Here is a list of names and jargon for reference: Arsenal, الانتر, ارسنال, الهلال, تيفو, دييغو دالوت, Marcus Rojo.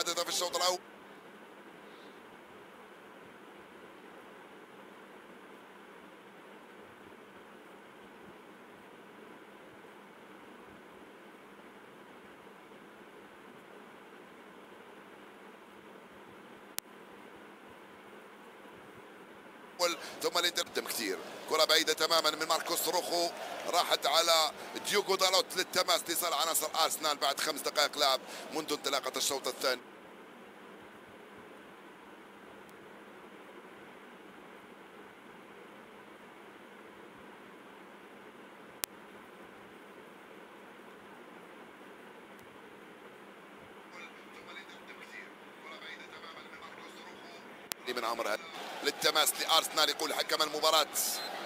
حدث في الشوط الاول. ثم الانتر قدم كثير. كرة بعيدة تماما من ماركوس روخو راحت على دييغو دالوت للتماس لصالح عناصر ارسنال بعد 5 دقائق لعب منذ انطلاقة الشوط الثاني. من عمرها للتماس لارسنال، يقول حكم المباراة.